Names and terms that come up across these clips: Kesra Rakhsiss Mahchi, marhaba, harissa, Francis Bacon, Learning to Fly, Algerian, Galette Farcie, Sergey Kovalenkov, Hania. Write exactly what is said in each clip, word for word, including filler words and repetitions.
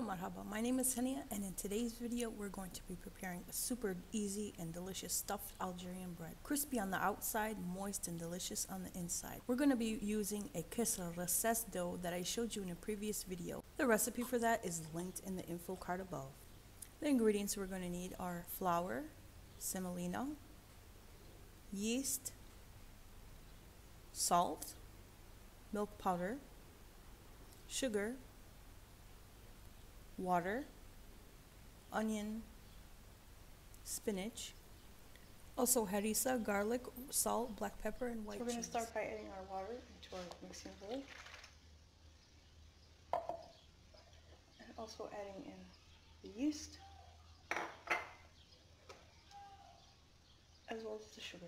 Hello, marhaba. My name is Hania, and in today's video we're going to be preparing a super easy and delicious stuffed Algerian bread. Crispy on the outside, moist and delicious on the inside. We're going to be using a kesra recess dough that I showed you in a previous video. The recipe for that is linked in the info card above. The ingredients we're going to need are flour, semolina, yeast, salt, milk powder, sugar, water, onion, spinach, also harissa, garlic, salt, black pepper, and white so we're cheese. We're going to start by adding our water into our mixing bowl, and also adding in the yeast, as well as the sugar.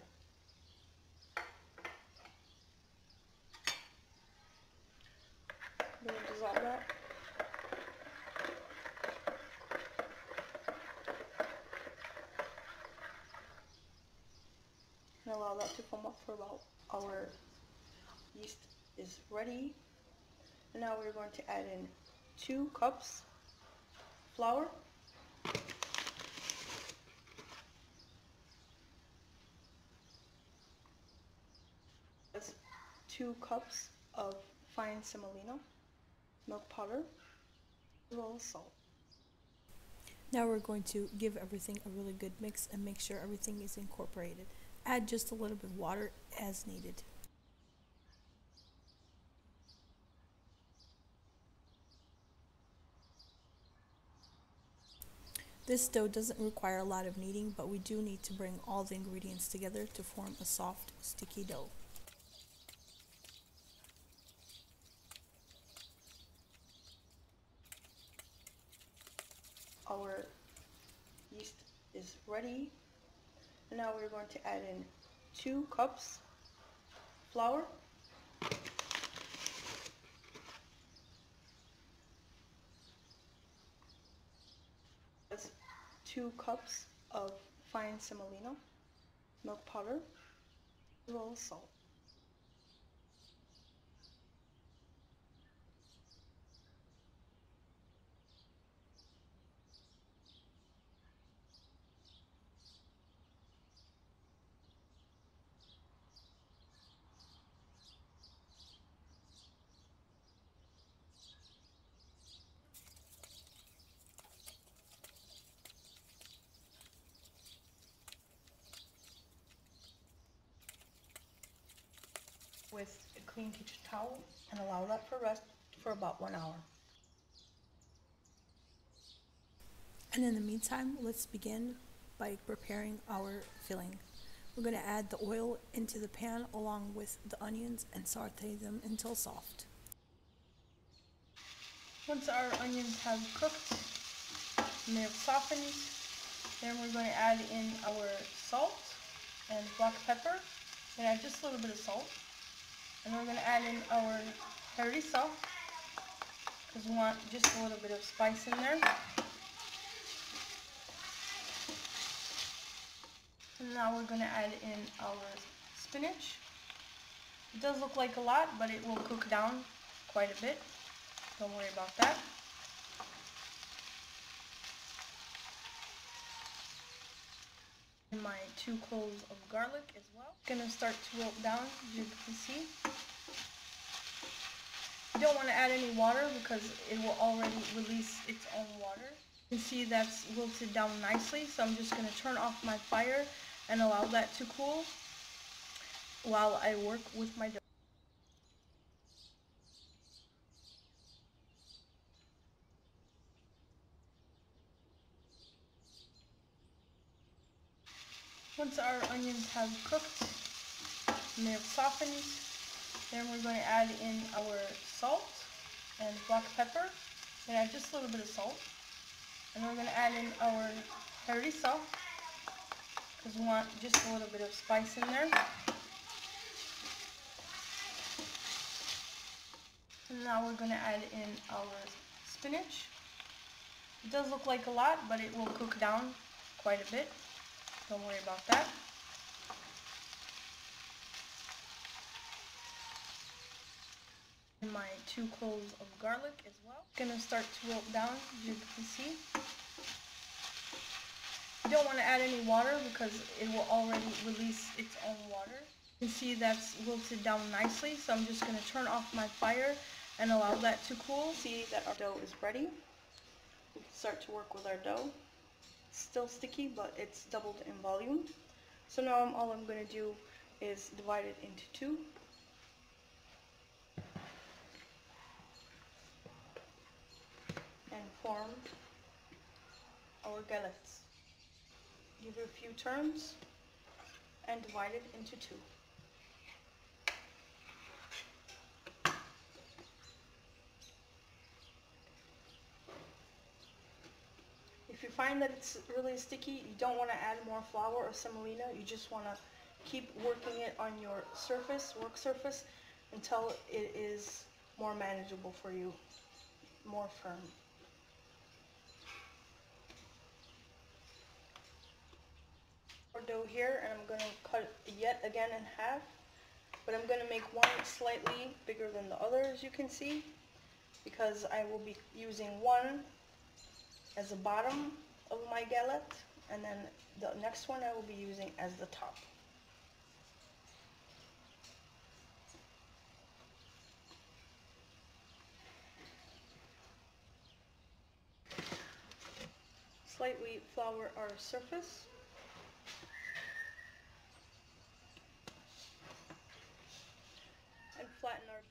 We're going to dissolve that. Allow that to foam up for about our yeast is ready. And now we're going to add in two cups flour, that's two cups of fine semolina, milk powder, as well as salt. Now we're going to give everything a really good mix and make sure everything is incorporated. Add just a little bit of water as needed. This dough doesn't require a lot of kneading, but we do need to bring all the ingredients together to form a soft, sticky dough. Our yeast is ready. Now we're going to add in two cups flour, that's two cups of fine semolina, milk powder, as well as salt. With a clean kitchen towel and allow that for rest for about one hour. And in the meantime, let's begin by preparing our filling. We're going to add the oil into the pan along with the onions and saute them until soft. Once our onions have cooked and they have softened, then we're going to add in our salt and black pepper. We're going to add just a little bit of salt. And we're going to add in our harissa, because we want just a little bit of spice in there. And now we're going to add in our spinach. It does look like a lot, but it will cook down quite a bit. Don't worry about that. My two cloves of garlic as well. It's going to start to wilt down, as you can see. You don't want to add any water because it will already release its own water. You can see that's wilted down nicely, so I'm just going to turn off my fire and allow that to cool while I work with my dough. Once our onions have cooked and they have softened, then we're going to add in our salt and black pepper. We're going to add just a little bit of salt. And we're going to add in our harissa, because we want just a little bit of spice in there. And now we're going to add in our spinach. It does look like a lot, but it will cook down quite a bit. Don't worry about that. In in my two cloves of garlic as well. It's gonna start to wilt down, as you can see. You don't want to add any water because it will already release its own water. You can see that's wilted down nicely, so I'm just gonna turn off my fire and allow that to cool. See that our dough is ready. We can start to work with our dough. It's still sticky, but it's doubled in volume. So now I'm, all I'm gonna do is divide it into two. And form our galettes. Give it a few turns and divide it into two. If you find that it's really sticky, you don't want to add more flour or semolina. You just want to keep working it on your surface, work surface, until it is more manageable for you, more firm. Our dough here, and I'm going to cut it yet again in half, but I'm going to make one slightly bigger than the other, as you can see, because I will be using one as the bottom of my galette, and then the next one I will be using as the top. Slightly flour our surface. And flatten our dough.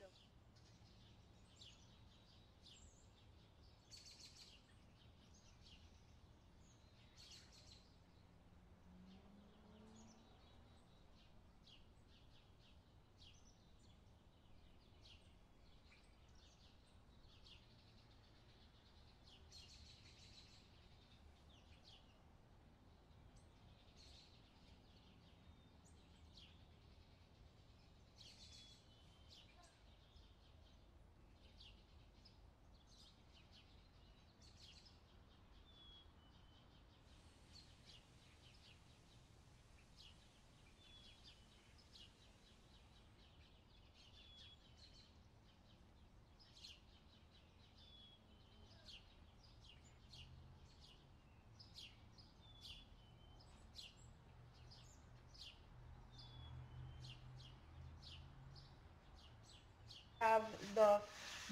Have the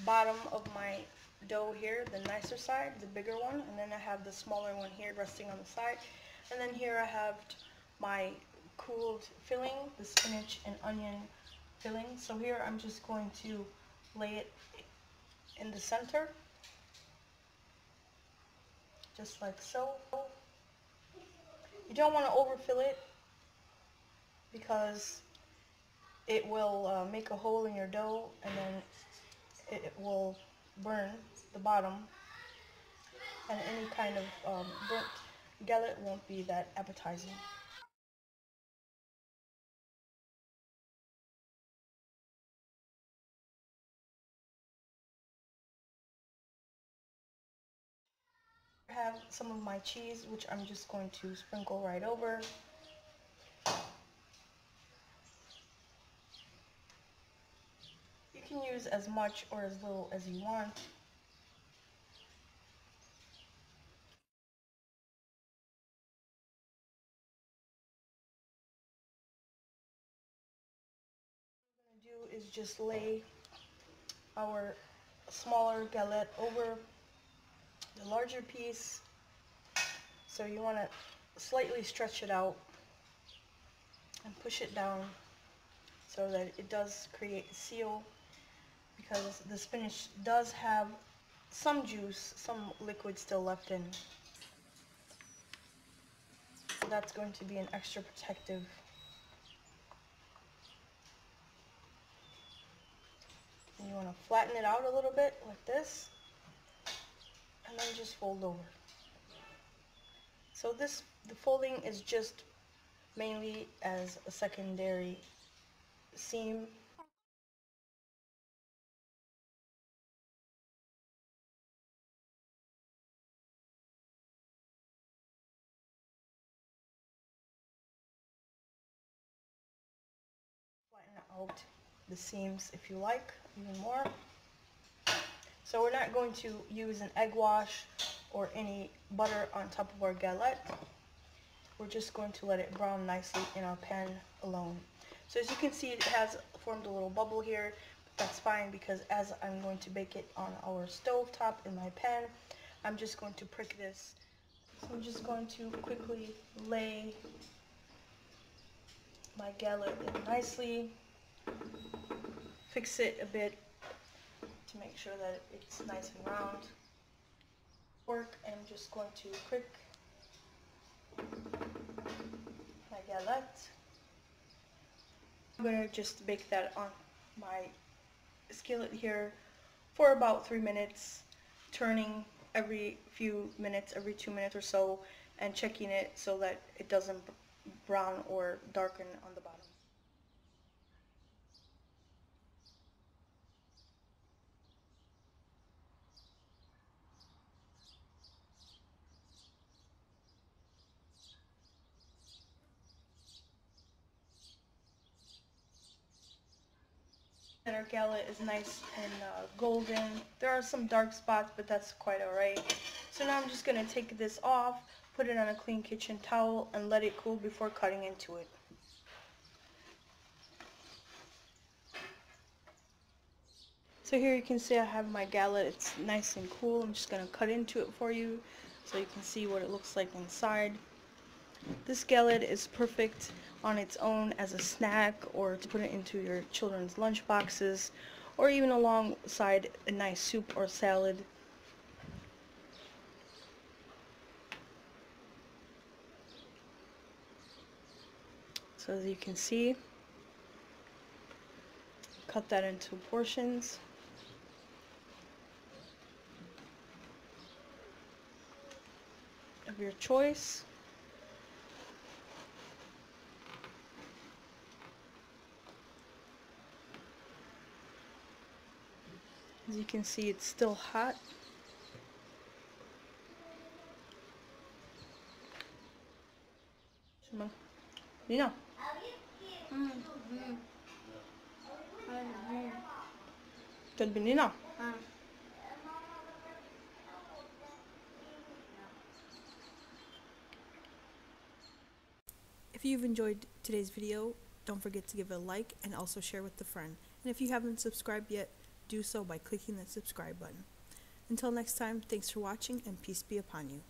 bottom of my dough here, the nicer side, the bigger one, and then I have the smaller one here resting on the side, and then here I have my cooled filling, the spinach and onion filling. So here I'm just going to lay it in the center, just like so. You don't want to overfill it because it will uh, make a hole in your dough, and then it will burn the bottom, and any kind of um, burnt galette won't be that appetizing. I have some of my cheese, which I'm just going to sprinkle right over. You can use as much or as little as you want. What we're going to do is just lay our smaller galette over the larger piece. So you want to slightly stretch it out and push it down so that it does create a seal, because the spinach does have some juice, some liquid still left in. So that's going to be an extra protective. And you want to flatten it out a little bit like this, and then just fold over. So this, the folding is just mainly as a secondary seam. Out the seams if you like even more. So we're not going to use an egg wash or any butter on top of our galette. We're just going to let it brown nicely in our pan alone. So as you can see, it has formed a little bubble here, but that's fine because as I'm going to bake it on our stove top in my pan, I'm just going to prick this. So I'm just going to quickly lay my galette in nicely, fix it a bit to make sure that it's nice and round. Work, and I'm just going to prick my galette. I'm going to just bake that on my skillet here for about three minutes, turning every few minutes, every two minutes or so, and checking it so that it doesn't brown or darken on the bottom. And our galette is nice and uh, golden. There are some dark spots, but that's quite alright. So now I'm just going to take this off, put it on a clean kitchen towel, and let it cool before cutting into it. So here you can see I have my galette. It's nice and cool. I'm just going to cut into it for you so you can see what it looks like inside. This galette is perfect on its own as a snack, or to put it into your children's lunch boxes, or even alongside a nice soup or salad. So as you can see, cut that into portions. Of your choice. As you can see, it's still hot. Nina. تلبي نينا. If you've enjoyed today's video, don't forget to give it a like and also share with a friend. And if you haven't subscribed yet, do so by clicking the subscribe button. Until next time, thanks for watching and peace be upon you.